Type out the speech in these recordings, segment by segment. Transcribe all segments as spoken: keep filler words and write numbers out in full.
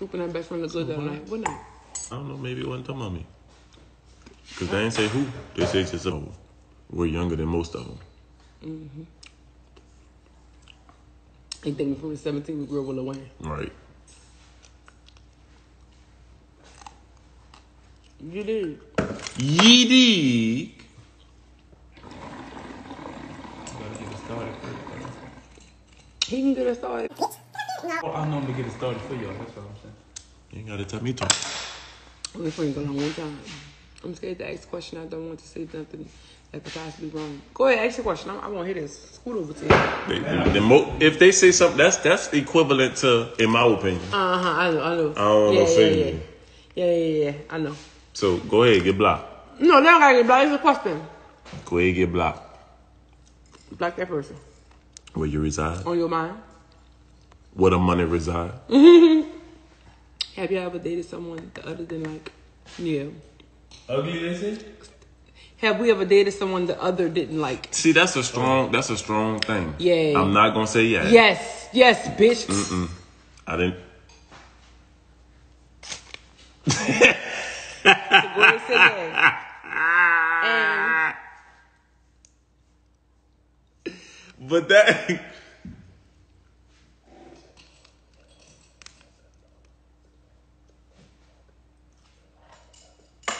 Snoop and her best friend look good that night. What night? I don't know. Maybe it wasn't the mommy. Because they didn't say who. They said just, oh, we're younger than most of them. Mm-hmm. They think from the seventeen we grew up with Lil Wayne. Right. You did. Ye did. He can get us started. Well, I know I'm gonna get it started for y'all. That's what I'm saying. You ain't gotta tell me talk. I'm just gonna go home one time. I'm scared to ask a question. I don't want to say nothing that could possibly be wrong. Go ahead, ask your question. I, I want to hear this. Scoot over to you. They, the, the mo if they say something, that's that's equivalent to, in my opinion. Uh huh. I know. I know. I don't yeah, know. Yeah, yeah. yeah, yeah, yeah. I know. So go ahead, get blocked. No, they don't gotta get blocked. It's a question. Go ahead, get blocked. Block that person. Where you reside? On your mind. Where the money reside? Have you ever dated someone other than like, yeah? Ugly, is it? Have we ever dated someone the other didn't like? See, that's a strong. That's a strong thing. Yeah. I'm not gonna say yes. Yes, yes, bitch. Mm-mm. I didn't. The boy said yes. And... But that.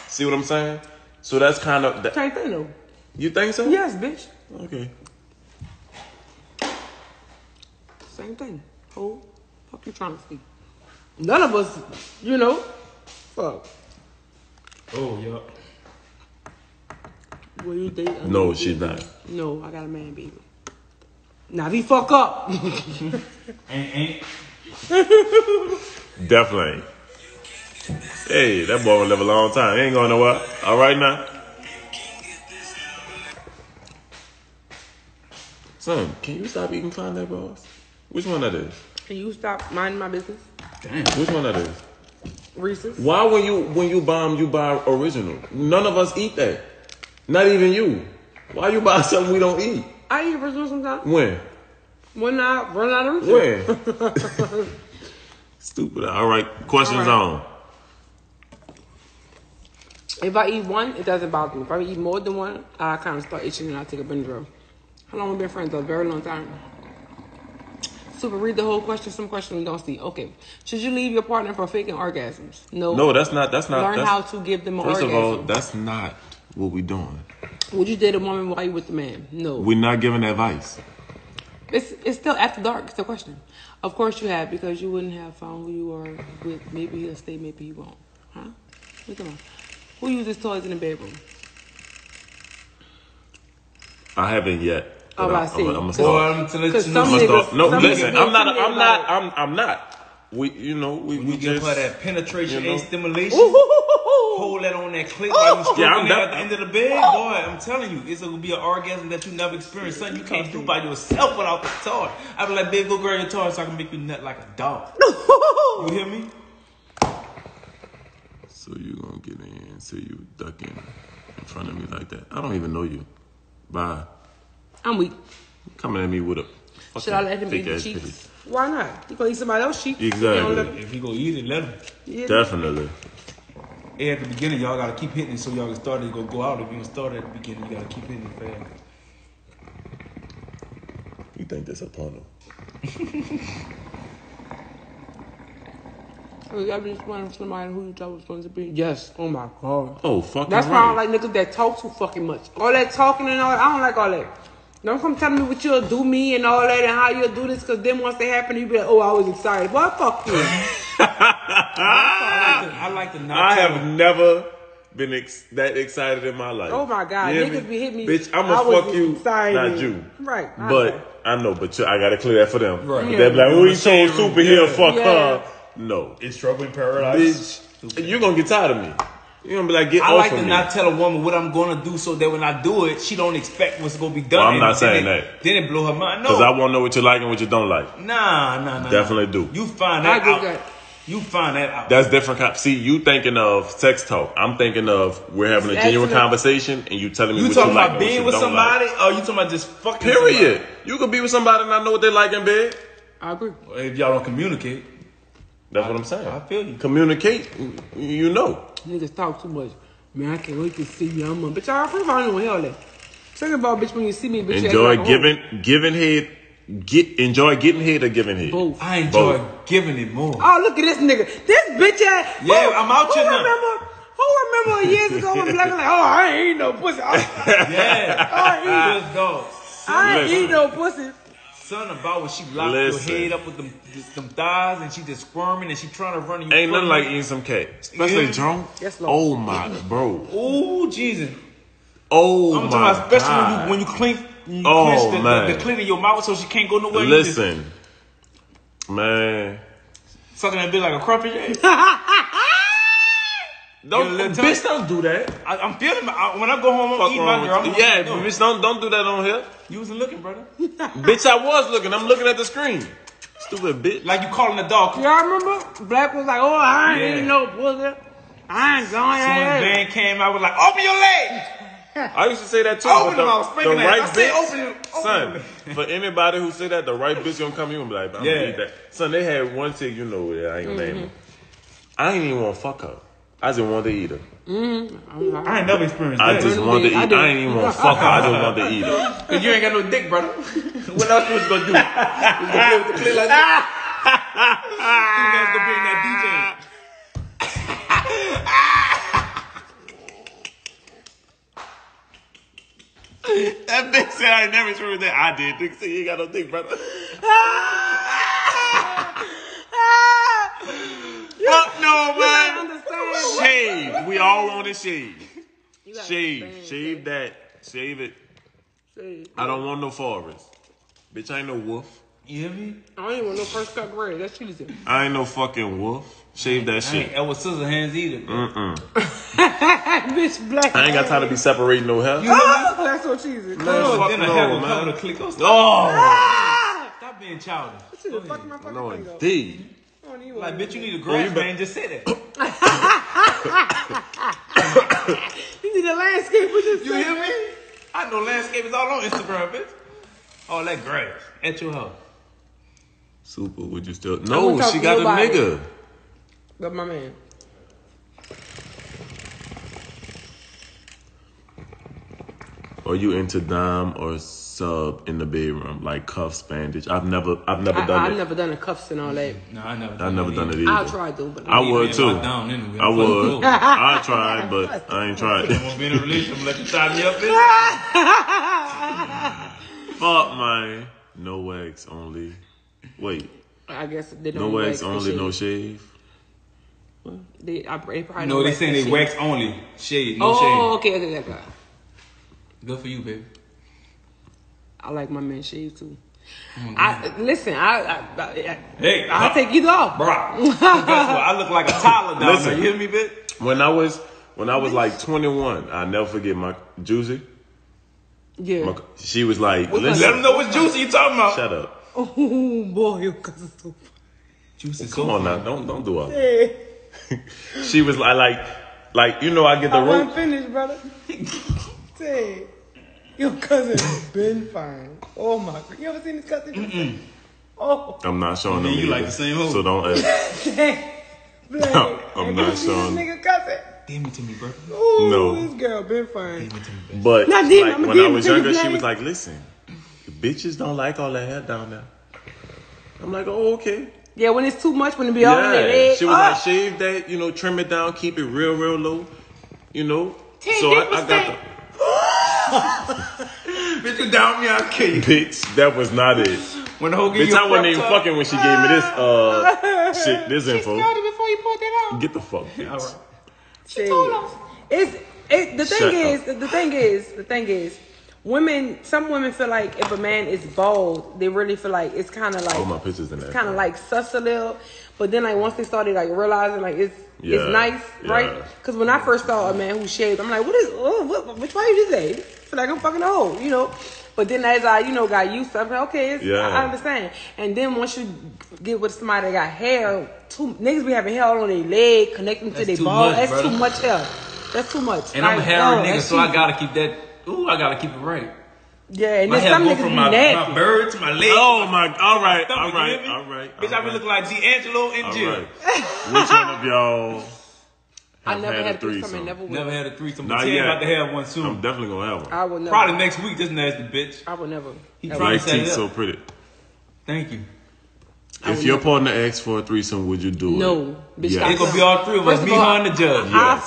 See what I'm saying? So that's kind of... That, same thing, though. You think so? Yes, bitch. Okay. Same thing. Whole fuck you trying to see? None of us, you know. Fuck. Oh, yeah. Will you date a No, baby? She's not. No, I got a man, baby. Now we fuck up. Ain't, ain't. Definitely ain't. Hey, that boy will live a long time. He ain't going nowhere. All right now. Son, can you stop eating Klondike bars? Which one that is? Can you stop minding my business? Damn. Which one that is? Reese's. Why when you when you buy them, you buy original? None of us eat that. Not even you. Why you buy something we don't eat? I eat original sometimes. When? When I run out of original. When? Stupid. All right. Questions All right. on. If I eat one, it doesn't bother me. If I eat more than one, I kind of start itching and I take a Benadryl. How long have we been friends? A very long time. Super, read the whole question. Some questions we don't see. Okay. Should you leave your partner for faking orgasms? No. No, that's not. That's not. Learn that's, how to give them an orgasm. First of all, that's not what we're doing. Would you date a woman while you're with the man? No. We're not giving advice. It's it's still after dark. It's a question. Of course you have, because you wouldn't have found who you are with. Maybe he'll stay, maybe he won't. Huh? Look at him. Who uses toys in the bedroom? I haven't yet. Oh, I, I see. I'm, I'm a start. Because some niggas, no, some listen. I'm not. I'm not. I'm. I'm not. We. You know. We. We, we just for that penetration, you know, and stimulation. Ooh, ooh, ooh, ooh. Hold that on that clit while you stroking yeah, it at the end of the bed, oh. boy. I'm telling you, it's gonna be an orgasm that you never experienced. Something you can't do by yourself without the toy. I'd be like, babe, go grab your toy so I can make you nut like a dog. You hear me? So you gonna get in, so you ducking in front of me like that. I don't even know you. Bye. I'm weak. You coming at me with a... Should I let him eat the cheeks? Pity. Why not? You gonna eat somebody else's cheeks. Exactly. He if he gonna eat it, let him. Yeah. Definitely. Hey, at the beginning, y'all gotta keep hitting it so y'all can start it. Go go out. If you don't start at the beginning, you gotta keep hitting it fast. You think that's a porno? I just wanted somebody who you thought was going to be. Yes. Oh my god. Oh fucking. That's why right. I don't like niggas that talk too fucking much. All that talking and all that. I don't like all that. Don't come telling me what you'll do me and all that and how you'll do this, because then once they happen, you be like, oh, I was excited. Well, fuck you. I, like the, I like the not. I have never been ex that excited in my life. Oh my god, you niggas be hit me. Bitch, I'ma fuck you, excited. Not you. Right. I but know. I know, but you, I gotta clear that for them. Right. Yeah. They be like, who you so super here? Fuck yeah. her. No. It's trouble in paradise. Bitch, you're going to get tired of me. You're going to be like, get I off like of to me. Not tell a woman what I'm going to do so that when I do it, she don't expect what's going to be done. Well, I'm not saying it, that. Then it blow her mind. No. Because I want to know what you like and what you don't like. Nah, nah, nah. Definitely nah. do. You find that out. That. You find that out. That's different. See, you thinking of sex talk. I'm thinking of we're having it's a genuine conversation and you telling me you what you like. You talking about being with somebody like. Or you talking about just fucking Period. Somebody. You could be with somebody and not know what they like in bed. I agree. Well, if y'all don't communicate. That's I, what I'm saying. I feel you. Communicate. You know. Niggas talk too much. Man, I can't wait to see you. I'm a bitch. I first of all, I don't know hell that. Second of all, bitch, when you see me, bitch, enjoy like giving, home. giving head. Get enjoy getting hit or giving hit. Both. I enjoy Both. giving it more. Oh, look at this nigga. This bitch ass. Yeah, who, I'm out your number. Who remember years ago when black like, oh, I ain't eat no pussy. Oh, yeah. I ain't, go. I ain't eat no pussy. Something about when she locked Listen. your head up with them, them thighs and she just squirming and she trying to run. You ain't nothing like eating some cat. Especially yeah. drunk. Yes, oh, my, bro. Oh, Jesus. Oh, I'm my about, especially God. Especially when you, when you clink. You oh, the, man. The, the clean in your mouth so she can't go nowhere. Listen. Just... Man. Sucking that bitch like a crumpet. Don't, yeah, bitch, don't do that. I, I'm feeling I, when I go home, I'm Fuck eating my girl. Yeah, but bitch, don't, don't do that on here. You wasn't looking, brother. Bitch, I was looking. I'm looking at the screen. Stupid bitch. Like you calling the dog. Y'all remember? Black was like, oh, I ain't yeah. eating no pussy. I ain't going at it. Soon as Van came out, was like, open your leg. I used to say that too. Open the, mouth, the right I bitch, open, open son. For anybody who say that, the right bitch gonna come here and be like, "I'm yeah. gonna eat that." Son, they had one chick, you know, I ain't gonna name her. I ain't even want to fuck her. I just wanted to eat her. Mm-hmm. I ain't never experienced I that. I just wanted to eat. I, I ain't even want to fuck her. I just wanted to eat her. Cause you ain't got no dick, brother. What else was gonna do? Was gonna play with the clip like that? You guys gonna bring that D J? That bitch said I never true that I did. Dick said you ain't got no dick, brother. Fuck no, man. Shave. We all on the shave. Shave. Shave that. Shave it. Shave. I don't want no forest. Bitch, I ain't no wolf. You hear me? I ain't want no first cut bread. That's what you said. I ain't no fucking wolf. Shave that I shit. I ain't Edward Scissorhands either. Mm-mm. Bitch, black. I ain't got time to be separating no hair. You know oh, that's so cheesy. Man, oh, then the no, hair will come with a click. Oh, stop. Oh. Ah. Stop being childish. What you fucking my fucking no, indeed. Like, bitch, you need a grass man. Just sit there. You need a landscape. Just you hear me? I know landscape is all on Instagram, bitch. All that grass at your house. Super. Would you still? No, she got nobody. A nigga. But my man. Or you into dime or sub in the bedroom, like cuffs, bandage? I've never, I've never I, done I, it. I've never done the cuffs and all that. No, I never. I've done never done it either. I'll try to, but I, I would too. Down anyway. I would. I tried, but I ain't tried. I'm gonna be in a relationship. I'm gonna let you tie me up in. Fuck my no wax only. Wait. I guess they don't. No wax, wax only, no shave. What? They, I, they probably no. They saying they shave. Wax only, shave, no oh, shave. Oh, okay, okay, okay. Good for you, baby. I like my man shaved too. Mm-hmm. I listen. I, I, I hey, I take either off, bro. Guess what? I look like a toddler down listen, there. You hear me, bitch? When I was when I was like twenty-one, I never forget my Juicy. Yeah, my, she was like, listen, let them know what Juicy you talking about. Shut up. Oh boy, your cousin's so funny. Juicy, come so on funny. Now, don't don't do all that. Yeah. She was like, like, like you know, I get the rope. I'm finished, brother. Say, your cousin's been fine. Oh my God. You ever seen this cousin? Mm-mm. Oh. I'm not showing them. You like the same old. So don't ask. No, I'm not showing this nigga cousin. Damn it to me, bro. Ooh, no. This girl been fine. Damn it to me, but not like, damn, when I was younger, she was like, listen, the bitches don't like all that hair down there. I'm like, oh, okay. Yeah, when it's too much, when it be all yeah. in their head. She was oh. like, shave that, you know, trim it down, keep it real, real low, you know. ten so I, I got the... Bitch, you down me, I'll kill you. Bitch, that was not it. When the whole bitch, I wasn't even fucking when she gave me this uh shit, this she info. She told it before you put that out. Get the fuck, bitch. All right. She told us. It's it. The thing is, the thing is, the thing is, women. Some women feel like if a man is bald, they really feel like it's kind of like. Oh, my pictures in there. It's kind of like sus a little, but then like once they started like realizing like it's. Yeah, it's nice, yeah. right? Because when I first saw a man who shaved, I'm like, what is, oh, what, which way you say? I feel like I'm fucking old, you know? But then as I, you know, got used to it, I'm like, okay, it's, yeah. I, I understand. And then once you get with somebody that got hair, too, niggas be having hair on their leg, connecting to their balls. That's brother. Too much hair. That's too much. And like, I'm a hairy oh, nigga, so I gotta keep that, ooh, I gotta keep it right. Yeah, and then some niggas from my, my bird to my leg. Oh my, my all right, my stomach, all right, all right. Bitch, I be looking like D'Angelo and Jill. Right. Which one of y'all? I never had, had a threesome. threesome. Never, never had a threesome. But you're about to have one soon. I'm definitely gonna have one. I will never. Probably next week. This nasty bitch. I will never. He probably said so pretty. Thank you. If your partner asked for a threesome, would you do it? No, bitch. It's gonna be all three of us. Me, her, and the judge. Yeah.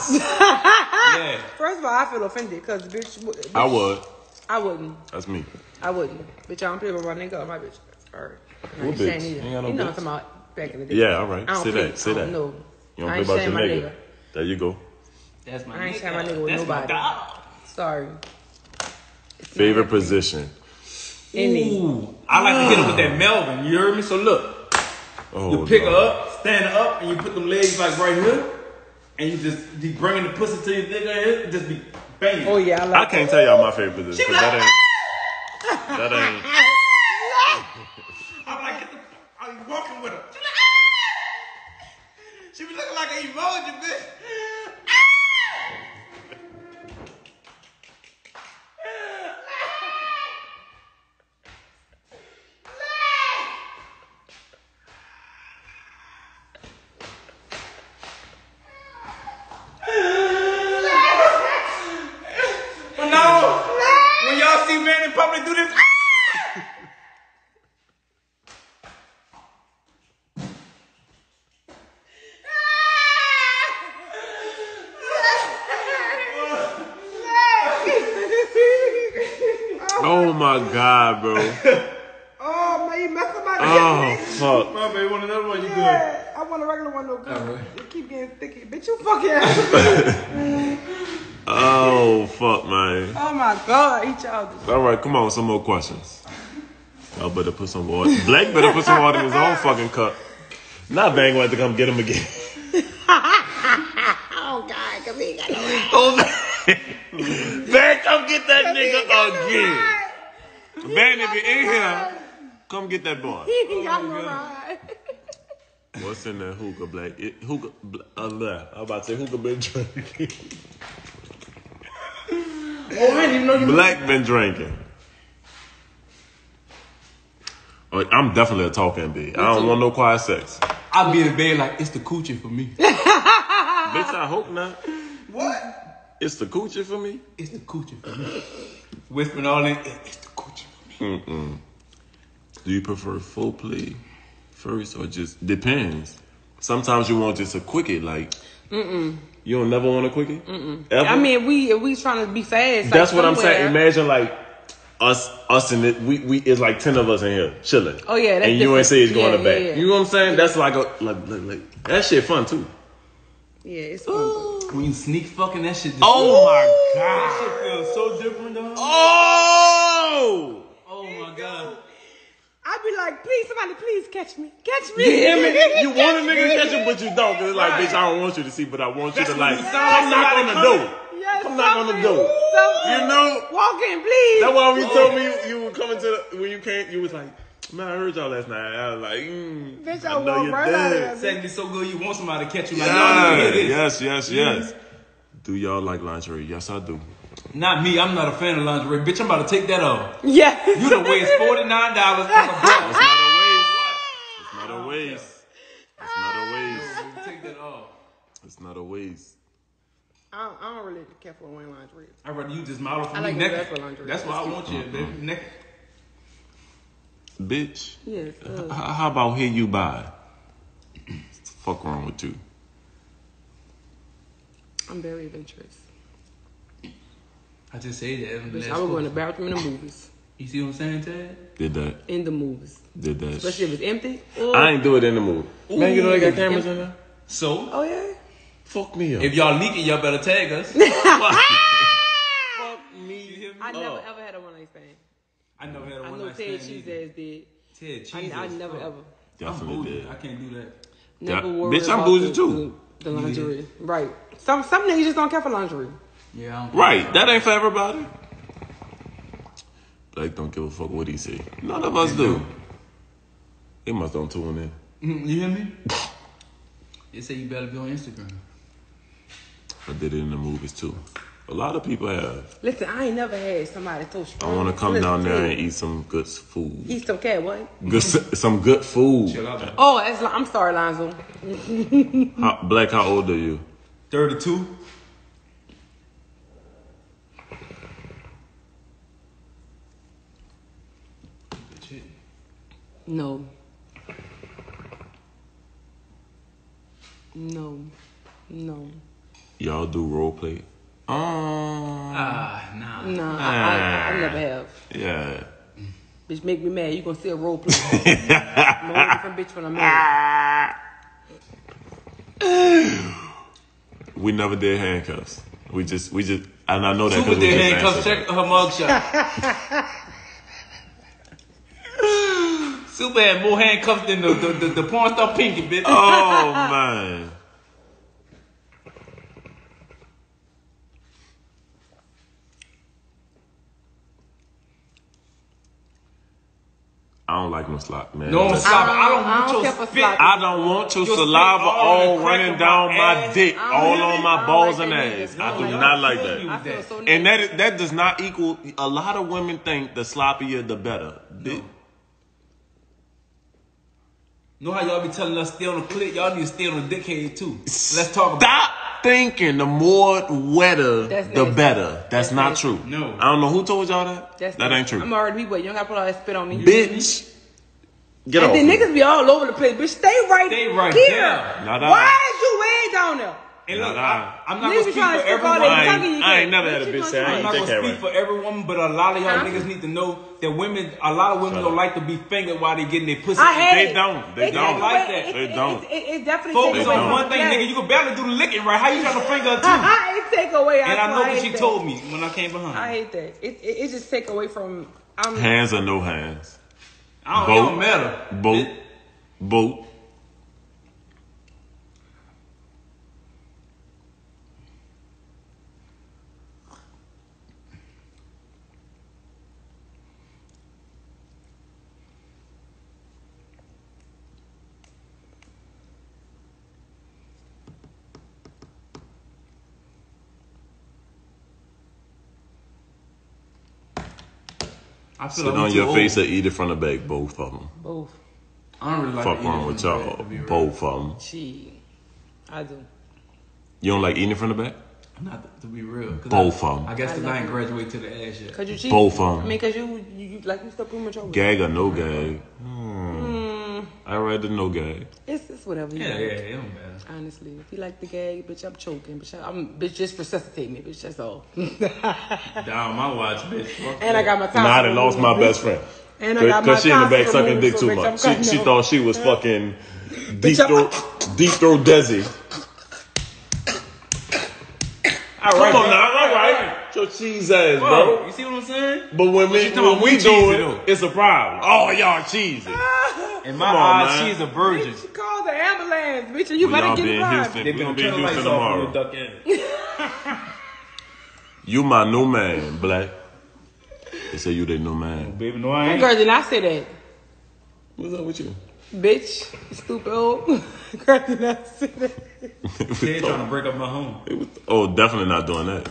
First of all, I feel offended because bitch. I would. I wouldn't. That's me. I wouldn't. Bitch, I don't play with my nigga or my bitch. All right. No, what bitch? You ain't got no you know bitch. What I'm talking about back in the day. Yeah, all right. Say that. Say that. No. You don't play about your nigga. nigga. There you go. That's my nigga. I ain't sharing my nigga with That's nobody. My Sorry. It's Favorite position? Any. Ooh. I like to hit him with that Melvin. You heard me? So look. Oh, you pick no. her up, stand her up, and you put them legs like right here. And you just be bringing the pussy to your nigga. Just be... Bang. Oh yeah, I like I can't it. tell y'all my favorite position. Like, that ain't. That ain't. I'm like, get the. I'm walking with her. She be looking like an emoji, bitch. Oh my god, bro. Oh, man, you messed up my nigga. Oh, fuck. My man, you want another one? You yeah, good? I want a regular one, though. Good. Right. You keep getting sticky. Bitch, you fucking ass. Oh, fuck, man. Oh, my god. Each other. All right, come on. Some more questions. Y'all better put some water. Blake better put some water in his own fucking cup. Not Bang, we'll have to come get him again. Oh, God. Come here. Oh, Bang. Bang, come get that come nigga again. Ride. Man, if you're in here, come get that boy. Oh, what's in that hookah, Black? It, hookah, uh, nah, I'm about to say hookah been drinking. Oh, I didn't even know you Black know. been drinking. Oh, I'm definitely a talking bitch. I don't want no quiet sex. I'll be in bed like, it's the coochie for me. Bitch, I hope not. What? It's the coochie for me? It's the coochie for me. Whispering all in, it's the coochie. Mm-mm. Do you prefer full play first or just depends? Sometimes you want just a quickie, like Mm-mm. you don't never want a quickie. Mm-mm. Ever? I mean, if we if we trying to be fast. That's like what somewhere. I'm saying. Imagine like us, us and it, we we it's like ten of us in here chilling. Oh yeah, that's and you ain't say it's going yeah, to bed. Yeah, yeah. You know what I'm saying? That's like a like, like like that shit fun too. Yeah, it's fun. Ooh. When you sneak fucking that shit. Just oh my god, that shit feels so different though. Oh. God. I'd be like, please, somebody, please catch me. Catch me. You hear me? You want a nigga to catch you, but you don't. It's like, right. Bitch, I don't want you to see, but I want That's you to, like, yes. come knock on the door. Yes, come knock on the door. You know? Walk in, please. That's why when you told me you, you were coming to the, when you came, you was like, man, I heard y'all last night. I was like, mm, bitch, I, I know you're right dead. Sex is so good, you want somebody to catch you. Like, yeah. no, yes, yes, yes. Mm. Do y'all like lingerie? Yes, I do. Not me. I'm not a fan of lingerie. Bitch, I'm about to take that off. Yeah. You the waste forty-nine dollars for a bra. It's not a waste. It's not a waste. It's not a waste. Take that off. It's not a waste. I don't, I don't really care for wearing lingerie. I'd rather you just model for I me like naked. For lingerie. That's why I want you, baby. Mm-hmm. Naked. Bitch. Yes. Uh, how about here you buy? What's the fuck wrong with you? I'm very adventurous. I just say that. In the bitch, I would go in the bathroom in the movies. You see what I'm saying, Ted? Did that. In the movies. Did that. Especially if it's empty. Ooh. I ain't do it in the movie. Ooh. Man, you know they got cameras in there? So? Oh, yeah? Fuck me up. If y'all leak it, y'all better tag us. Fuck me. You hear me? I never oh. ever had a one-night stand. I never had a one-night stand. I know Ted Cheese ass did. Ted Cheese I, I never oh. ever. Definitely did. I can't do that. Never yeah. worried Bitch, I'm bougie too. The, the lingerie. Yeah. Right. Some, some niggas just don't care for lingerie. Yeah, right, that ain't for everybody. Blake don't give a fuck what he say. None of us do. They must don't tune in. You hear me? They say you better be on Instagram. I did it in the movies too. A lot of people have. Listen, I ain't never had somebody so strong. I want to come Listen, down there and eat some good food. Eat some cat what? Good, some good food. Chill out. Oh, it's, I'm sorry, Lonzo. how, Black, how old are you? thirty-two. No. No. No. Y'all do role play? Um, ah, uh, nah. Nah, I, I, I never have. Yeah. Bitch, make me mad. You gonna see a role play. I'm a whole different bitch when I'm mad. We never did handcuffs. We just, we just, and I know that because we did handcuffs. Check her mugshot. Super had more handcuffs than the, the, the, the porn star Pinky, bitch. Oh, man. I don't like my slop, man. No, I don't, I don't, I don't want your spit. I don't want your, your saliva all running down my, my dick, all on my balls like and ass. No, I do no, not like that. that. So and that that does not equal. A lot of women think the sloppier the better. No. Know how y'all be telling us stay on the clit? Y'all need to stay on the dickhead too. Let's talk about it. Stop thinking the more wetter, that's the nasty. Better. That's, that's not nasty. True. No. I don't know who told y'all that. That's that nasty. Ain't true. I'm already wet. You don't got to put all that spit on me. Bitch. Get and off. And then niggas be all over the place. Bitch, stay right Stay right here. There. Not Why is you way down there? And look, I, I'm not going to speak for everyone. I ain't, I ain't never had a bitch say I ain't I'm not going to speak right. for every woman, but a lot of y'all huh? niggas need to know that women, a lot of women don't like to be fingered while they getting their pussy. They it. don't. They it don't like that. It, they it, don't. It, it, it definitely Focus on one thing, nigga. You can barely do the licking right. How you trying to finger her too? I take away. And I know what she told me when I came behind. I hate that. It it just take away from hands or no hands. I don't matter. Boat. Boat. I feel Sit like on your old. face or eat it from the back, both of them. Both. I don't really like Fuck wrong with y'all, both real. of them. Gee, I do. You don't like eating it from the back? Not to be real. Both I, of them. I guess because I, I ain't graduated to the ass yet. Cause you cheat. Both of them. I mean, cause you, you, you like you stuck in with your gag or no gag. Hmm. Mm. I rather no gag. It's it's whatever. You yeah, like. yeah, it don't matter. Honestly, if you like the gag, bitch, I'm choking. Bitch, I'm bitch, just resuscitate me, bitch. That's all. Down my watch, bitch. Fuck and that. I got my. Nah, I done lost my best friend. And I got my. Cause she in the back sucking dick too much. She she thought she was fucking deep throat deep throat Desi. All right, Come on now, all right. Your cheese ass, Whoa, bro. You see what I'm saying? But when, me, when we do it, though. It's a problem. Oh, y'all cheesy. In my eyes, she's a virgin. Bitch, you call the ambulance, bitch, and you well, better get alive. They be in Houston, Houston tomorrow. Duck in. You my new man, Black. They say you their new man. Oh, baby, no, I ain't. Girl, did not say that. What's up with you? Bitch, stupid old. Girl, did not say that. They trying to break up my home. Was, oh, definitely not doing that.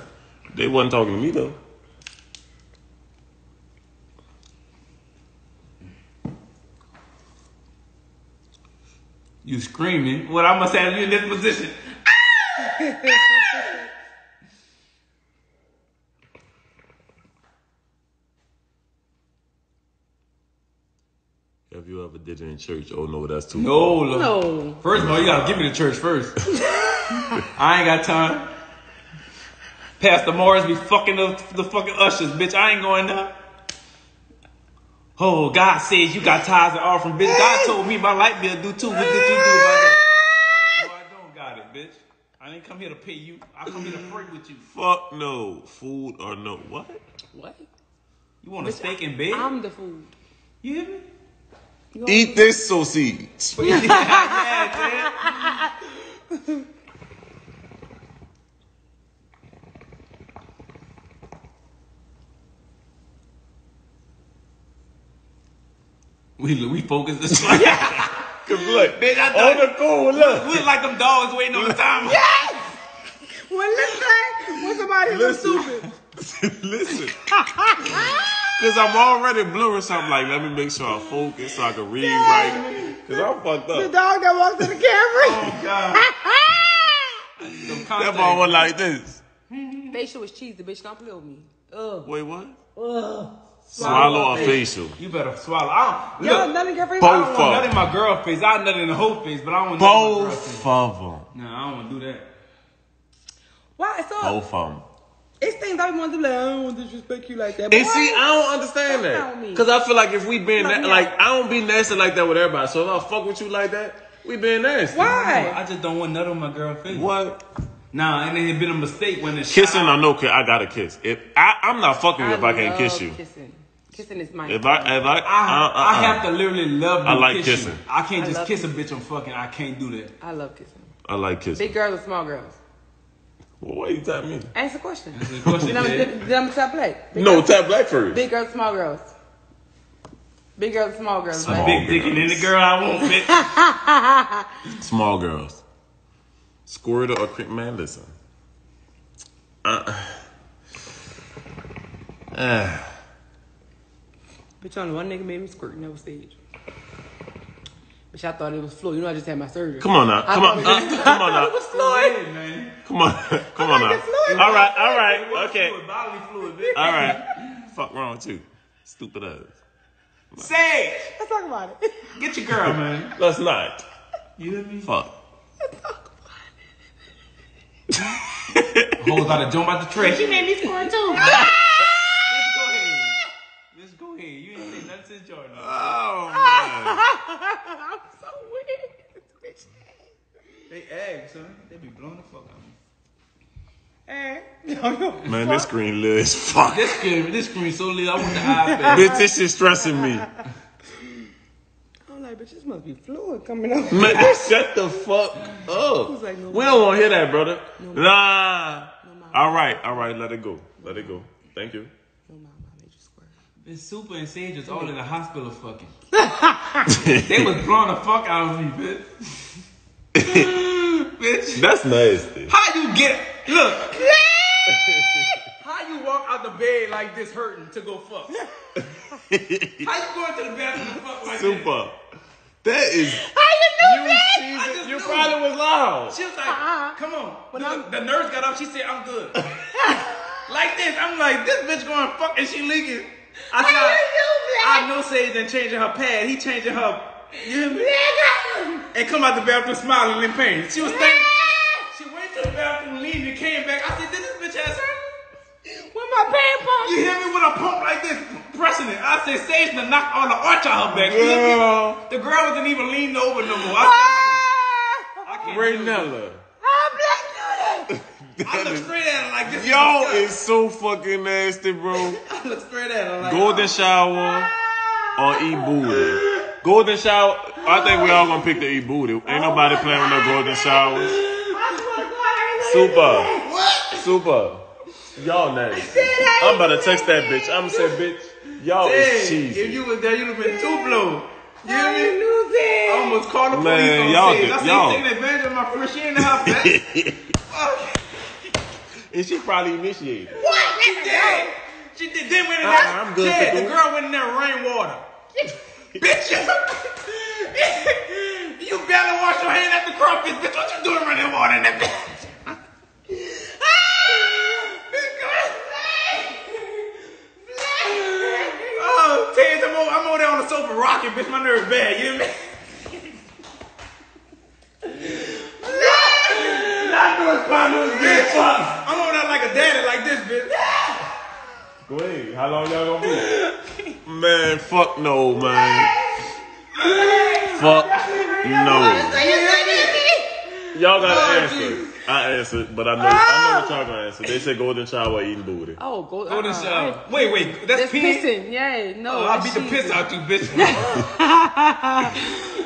They wasn't talking to me, though. You screaming. What I must have you in this position. Have you ever did it in church? Oh, no, that's too No, far. No. First of all, you got to give me the church first. I ain't got time. Pastor Morris be fucking the, the fucking ushers, bitch. I ain't going there. Oh, God says you got tithes and offering, bitch. God told me my light bill due too. What did you do about that? No, I don't got it, bitch. I didn't come here to pay you. I come here to pray with you. Fuck no. Food or no. What? What? You want bitch, a steak and bed? I'm the food. You hear me? Eat this sausage. Yeah, man. We we focus this one. Yeah. Cause look, bitch, I thought, on the cool, look. We look like them dogs waiting on the timer. Yes. When listen, when somebody listen, listen, because I'm already blurry, so I'm like, let me make sure I focus so I can read right. Because I'm fucked up. The dog that walked to the camera. Oh God. That ball went like this. Facial was cheesy, bitch. Don't play with me. Ugh. Wait, what? Ugh. Swallow, swallow a facial. facial. You better swallow. I don't, look, none in your face. Both I don't want none in my girl face. I don't none in the whole face, but I don't want none in my girl face. Both of them. No, I don't want to do that. Why? So both of them. It's things I want to do. Like, I don't want to disrespect you like that. But and see, I don't understand that. Because I feel like if we been like, like, I don't be nasty like that with everybody. So if I fuck with you like that, we been nasty. Why? I just don't want none on my girl face. What? Nah, and it's been a mistake when it's kissing. Shot. I know I gotta kiss. If I, I'm not fucking you if I can't kiss you. Kissing, kissing is my. If I, if I, I, I, I, I have to literally love. I like kissing. kissing. I can't just I kiss kissing. a bitch on fucking. I can't do that. I love kissing. I like kissing. Big girls and small girls. Well, what are you tapping me? Answer the question. Answer the question. Then I'm tap black. Big no, girls, tap black first. Big girls, small girls. Big girls, small girls. Small big girls. Dick and any girl I want. Bitch. Small girls. Squirtle or creep, man, listen. Uh, uh. Bitch, only one nigga made me squirt and that was stage. Bitch, I thought it was Floyd. You know I just had my surgery. Come on now. I come on. It, uh, come on now. It was Floyd. Man. Come on. Come on now. Floyd, all right. All right. Okay. Bodily fluid, bitch. All right. Fuck wrong with you. Stupid ass. Sage. Let's talk about it. Get your girl, man. Let's not. You know what I mean? Fuck. Let's talk. Hoes out of jump out the trash. She made me score too. Let's go ahead. Let's go ahead. You ain't say nothing since Jordan. Oh man. I'm so weird. Bitch. They egg, son. They be blowing the fuck out of me. Hey. Man, this screen lit as fuck. This screen, this screen so lit. I want the iPad. Bitch, this shit stressing me. Bitch, this must be fluid coming up. Man, shut the fuck up. Like, no, we don't want to hear that, brother. No, nah. No, mama. All right, all right, let it go. Let it go. Thank you. No, mama, I made you squirt. This Super and Sage was all in the hospital fucking. They was blowing the fuck out of me, bitch. Bitch. That's nasty. How you get... Look. How you walk out the bed like this hurting to go fuck? How you going to the bathroom to fuck like Super. That? Super. That is. I didn't know that. You probably was loud. She was like, uh-uh. "Come on." When the, the nurse got up, she said, "I'm good." Like this, I'm like, "This bitch going fuck and she leaking." I said, I, "I know Sage ain't changing her pad. He changing her." You know I and come out the bathroom smiling in pain. She was thinking. She went to the bathroom, leaving, and came back. I said, "Did this bitch ass hurt?" With my pad pump. You hear me? With a pump like this. Pressing it. I said, Sage to knock all the arch out her back. Girl. The girl wasn't even leaning over no more. I, I can't Raynella. I'm black dude. I look straight at her like this. Y'all is so fucking nasty, bro. I look straight at her like Golden Shower or eat booty. Golden Shower. I think we all gonna pick the eat booty. Ain't nobody playing with no Golden Showers. Super. What? Super. Y'all nasty. I'm about to text that bitch. I'm gonna say, bitch. Y'all is cheesy. If you was there, you'd have been too blown. You hear me? I almost called the police on y'all. I said, y'all taking advantage of my friend. She ain't in her back. And she probably initiated. What? She did. She did. Then went in there. Uh, I'm good. Yeah, the girl went in there rainwater. Bitch, you barely wash your hand at the crawfish. Bitch, what you doing running water in that bitch? I'm over, I'm over there on the sofa rocking, bitch. My nerves bad, you know what I mean? Not doing fine to this bitch. I'm over there like a daddy, like this, bitch. Go ahead. How long y'all gonna be? Man, fuck no, man. Fuck no. Y'all gotta answer. I answered, but I know, oh. I know what y'all gonna answer. They said Golden Shower eating booty. Oh, go, Golden uh, Shower. Wait, wait, that's pissing. Yeah, no. Oh, I beat the piss out you, bitch.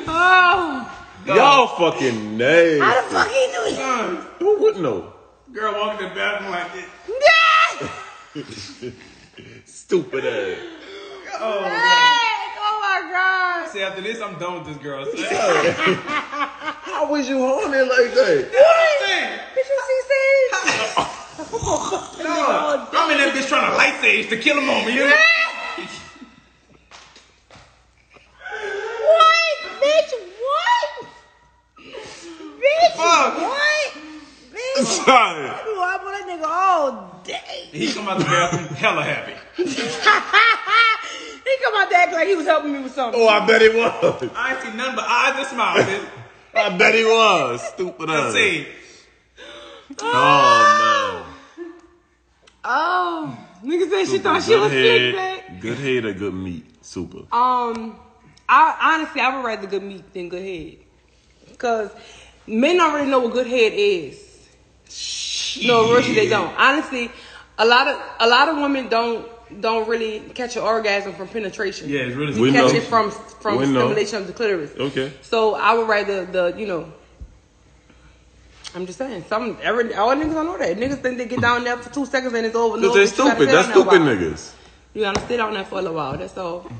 Oh. Y'all fucking nasty. How the fuck he knew it? Who would know? Girl walking in the bathroom like this. Stupid ass. Oh, oh my God. See, after this, I'm done with this girl. How was you horny like that? What? Did you see Sage? that bitch trying to light stage to kill him on me, you know? What? Bitch, what? Bitch, fuck. What? Bitch, sorry. I be up with that nigga all day. He come out the bathroom hella happy. He come out there acting like he was helping me with something. Oh, I bet he was. I ain't seen nothing but eyes and smiles, bitch. I bet he was. Stupid ass. Let's see. Oh, oh man. Oh, nigga said super. She thought she good was head, slick back. Good head or good meat? Super. Um, I honestly I would rather good meat than good head, cause men don't really know what good head is. Shit. No, really they don't. Honestly, a lot of a lot of women don't don't really catch an orgasm from penetration. Yeah, it's really. You we catch know. it from from we stimulation know. of the clitoris. Okay. So I would rather the you know. I'm just saying, some every all niggas don't know that. Niggas think they get down there for two seconds and it's over. Cause no, they stupid. That's stupid niggas. You gotta stay down there for a little while. That's all.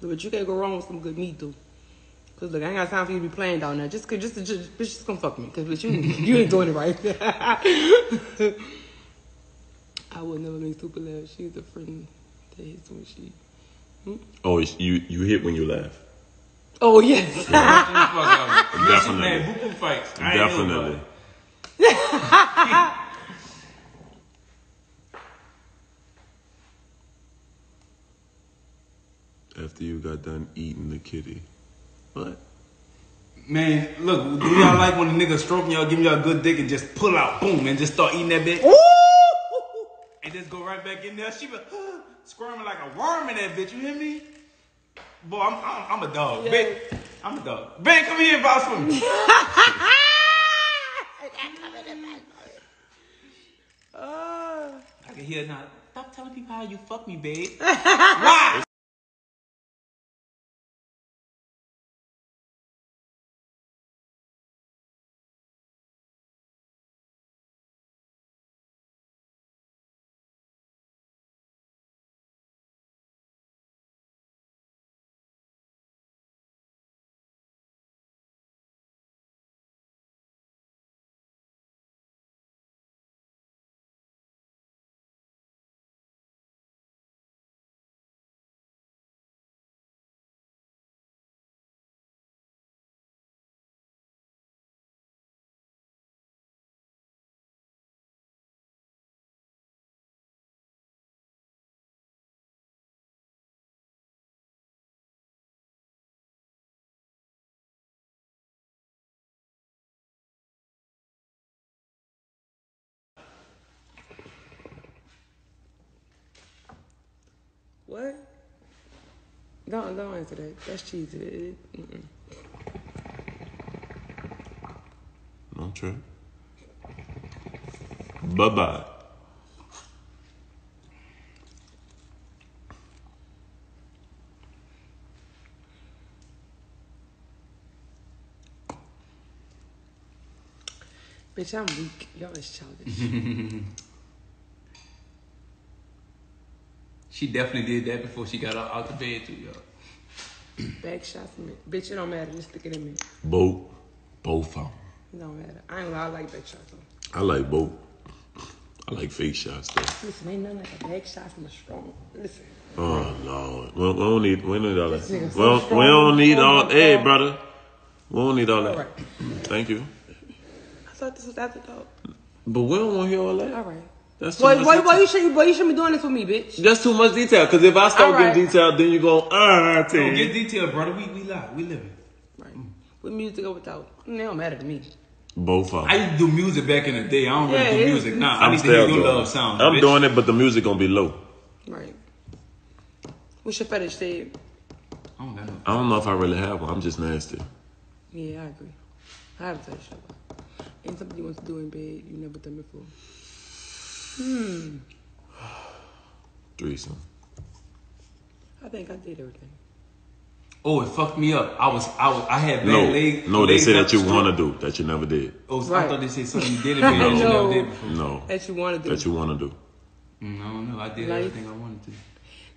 But you can't go wrong with some good meat, though. Cause look, I ain't got time for you to be playing down there. Just, just, just, bitch, just come fuck me. Cause bitch, you, you ain't doing it right. I would never make super laugh. She's a friend that hits when she. Hmm? Oh, you you hit when you laugh. Oh yes. Yeah. Definitely. Fights. Definitely. After you got done eating the kitty, what? Man, look, do y'all like when the nigga stroking y'all, giving y'all a good dick, and just pull out, boom, and just start eating that bitch? Ooh! And just go right back in there. She was uh, squirming like a worm in that bitch. You hear me? Boy, I'm I'm, I'm a dog. Yes. Bitch, I'm a dog. Ben, come here and vouch for me. uh, I can hear it now. Stop telling people how you fuck me, babe. Why? What? Don't don't answer that. That's cheesy. Mm-mm. Not true. Bye bye. Bitch, I'm weak. Y'all is childish. She definitely did that before she got out the bed too, y'all. Back shots, man. Bitch, it don't matter. Just stick it in me. Both. Both of them. It don't matter. I ain't I like back shots, though. I like both. I like fake shots, though. Listen, ain't nothing like a back shot from a strong... Listen. Oh, Lord. We don't need... We don't need all that. We don't, we don't need all... Hey, brother. We don't need all that. All right. Thank you. I thought this was after talk. But we don't want to hear all that. All right. That's why, why, why you shouldn't you should be doing this with me, bitch? That's too much detail. Because if I start right. getting detail, then you go, ah, uh, don't get detailed, brother. We we live. We living. Right. With music or without. It don't matter to me. Both of them. I used to do music back in the day. I don't yeah, really do music now. Nah, I used to do love sound. I'm bitch. doing it, but the music going to be low. Right. What's your fetish, Dave? I don't know. I don't know if I really have one. I'm just nasty. Yeah, I agree. I have a fetish. Ain't something you want to do in bed you never done before. Hmm. Threesome. I think I did everything. Oh, it fucked me up. I was, I was, I had bad no, legs. No, legs they say that you want to do that you never did. Oh, so right. I thought they said something you did it no, that you never did before. No, that you want to do. That you want to do. No, no, I did like, everything I wanted to.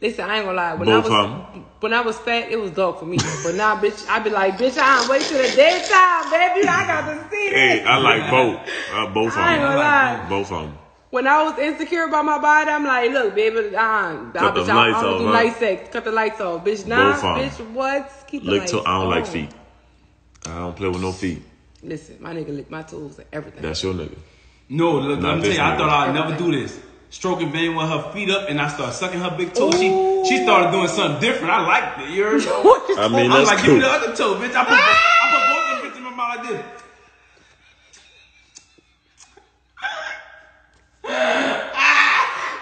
Listen, I ain't gonna lie. When Both I was time. when I was fat, it was dark for me. But now, bitch, I be like, bitch, I ain't wait till the daytime, baby. I got to see this. Hey, I like both. Uh, both of them. I ain't gonna lie. Both of them. When I was insecure about my body, I'm like, look, baby, I, cut I, the bitch, lights I, I don't off, do huh? night sex. Cut the lights off, bitch. Nah, bitch, what? Keep the lick lights off. I don't on. like feet. I don't play with no feet. Listen, my nigga lick my tools and everything. That's your nigga. No, look, Not let me tell you, nigga. I thought I'd never do this. Stroking Van with her feet up, and I started sucking her big toe. Ooh. She she started doing something different. I liked it. You heard me? I mean, I'm like, cool. Give me the other toe, bitch. I put, I put both of them bitches in my mouth like this.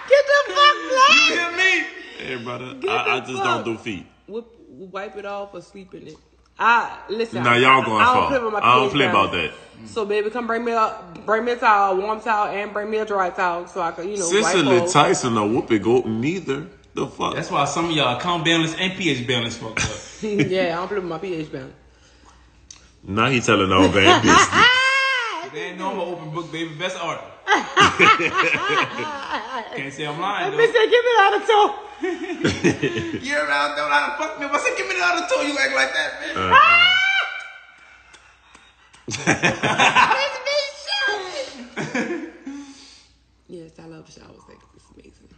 Get the fuck out! You hear me? Hey, brother, I, I just fuck. don't do feet. We'll, we'll wipe it off or sleep in it. I listen. Now y'all going far. I don't, play, I don't play about that. So baby, come bring me a bring me a towel, a warm towel, and bring me a dry towel, so I can you know. Cicely Tyson or Whoopi Goldberg, neither the fuck. That's why some of y'all account balance and pH balance fucked up. Yeah, I don't play with my pH balance. Now he telling all bad business. They ain't no more open book, baby. Best art. Can't say I'm lying. That bitch said, give me the other toe. You're around, don't lie to fuck me. I said, give me the other toe. You act like that, man. Uh, ah! Yes, I love the shower sex. It's amazing.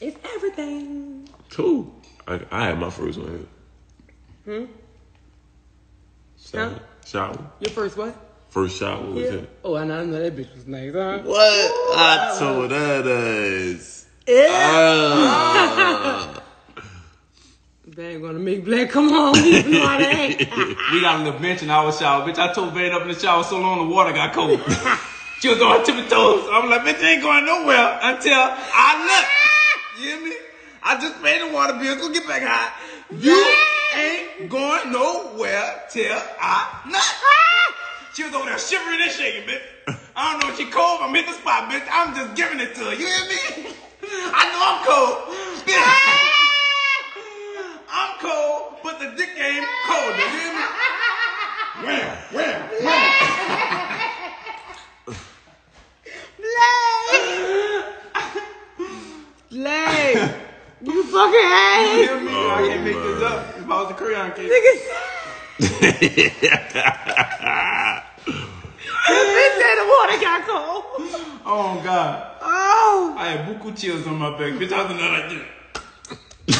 It's everything. Cool. I, I had my first one here. Hmm? Shower. Huh? Shower. Your first what? First shower was yeah. here. Oh, and I know that bitch was nice, huh? What? Ooh, I told her this. Yeah. Oh. They ain't gonna make Black come home. You know how they ain't. We got on the bench in our shower, bitch. I told Van up in the shower so long the water got cold. She was on her tippy toes. I'm like, bitch, ain't going nowhere until I left. You hear me? I just paid the water bill. Go get back high. You ain't going nowhere till I left. She was over there shivering and shaking, bitch. I don't know if she cold, but I'm hit the spot, bitch. I'm just giving it to her. You hear me? I know I'm cold. Bitch. I'm cold, but the dick game cold. You hear me? Wham, wham, wham. Blake. Blake. You fucking ass. You hear me? Oh, I can't make man. this up. If I was a Korean kid. Nigga. Oh God! Oh, I had buku chills on my back, bitch. I was not like that.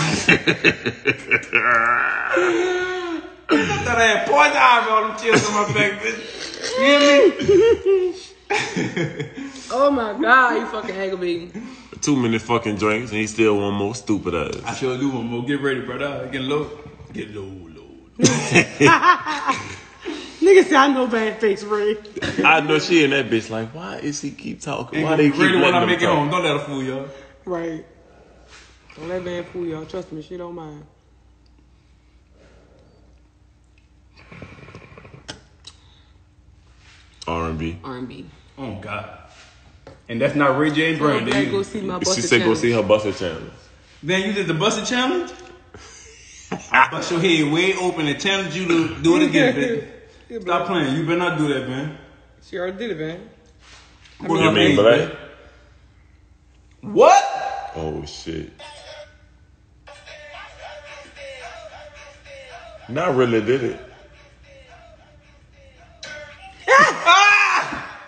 I thought I had poison ivy on them chills on my back, bitch. You hear me? Oh my God! You fucking aggravating. Two minute fucking drinks, and he still one more stupid ass. I sure do one more. Get ready, brother. Get low. Get low. Nigga said, I know bad face, Ray. I know she and that bitch like, why is he keep talking? Ain't why they keep really letting him make it home. Don't let her fool y'all. Right. Don't let man fool y'all. Trust me, she don't mind. R and B. R and B. Oh, God. And that's not Ray J. Brown. She said go see her Buster Challenge. Then you did the Buster Challenge? I bust your head way open and challenge you to do it again, bitch. Yeah, stop playing. You better not do that, man. She already did it, man. I mean, you mean age, Black? Man. What? Oh, shit. Not really did it. Ah!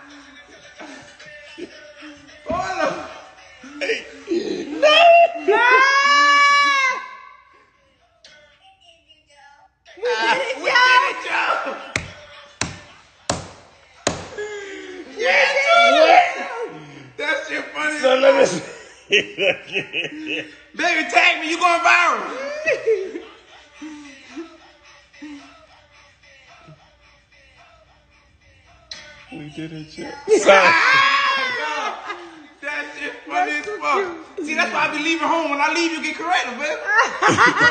Oh, no. Hey. No! No! So let me see it again. Baby, tag me. You going viral. We did it, Chip. Ah, that shit funny as fuck. See, that's why I be leaving home. When I leave, you get corrected, baby. I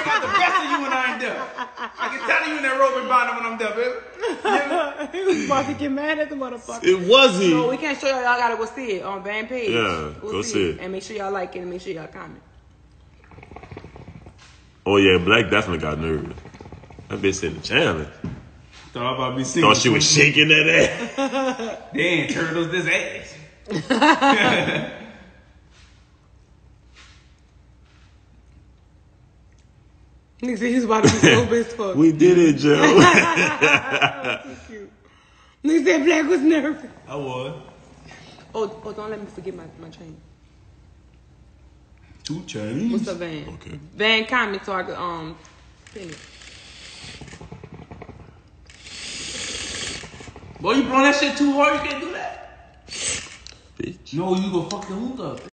got the best of you when I ain't there. I can tell you in that rope and binder when I'm there, baby. You know? He was about to get mad at the motherfucker. It was he. No, we can't show y'all. Y'all gotta go see it on Van page. Yeah, go, go see, see it. it. And make sure y'all like it and make sure y'all comment. Oh, yeah, Black definitely got nervous. That bitch said the challenge. Thought, about be Thought she was shaking that ass. Damn, turtles this ass. Nigga said his body was so best fuck. We did it, Joe. That was so cute. Nigga said Black was nervous. I was. Oh, oh, don't let me forget my, my chain. Two chains? What's up, Van? Okay. Van comment so I could, um, finish. Boy, you blowing that shit too hard, you can't do that. Bitch. No, you go fuck your hook up.